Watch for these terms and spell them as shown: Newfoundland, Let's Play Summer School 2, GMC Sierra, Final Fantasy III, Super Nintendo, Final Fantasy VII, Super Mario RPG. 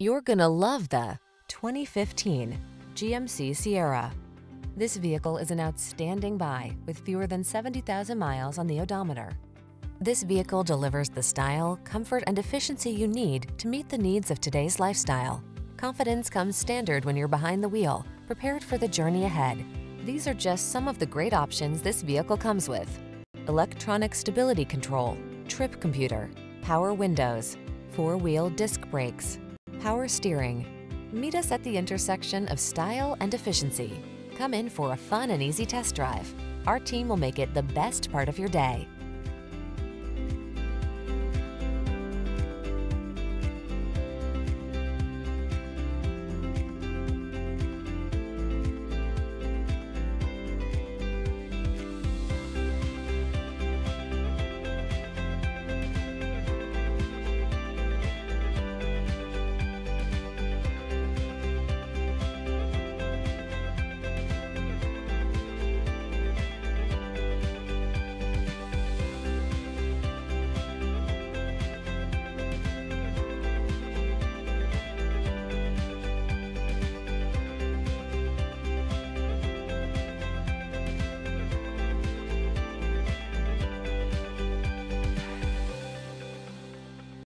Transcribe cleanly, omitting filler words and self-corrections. You're gonna love the 2015 GMC Sierra. This vehicle is an outstanding buy with fewer than 70,000 miles on the odometer. This vehicle delivers the style, comfort, and efficiency you need to meet the needs of today's lifestyle. Confidence comes standard when you're behind the wheel, prepared for the journey ahead. These are just some of the great options this vehicle comes with: electronic stability control, trip computer, power windows, four-wheel disc brakes, power steering. Meet us at the intersection of style and efficiency. Come in for a fun and easy test drive. Our team will make it the best part of your day.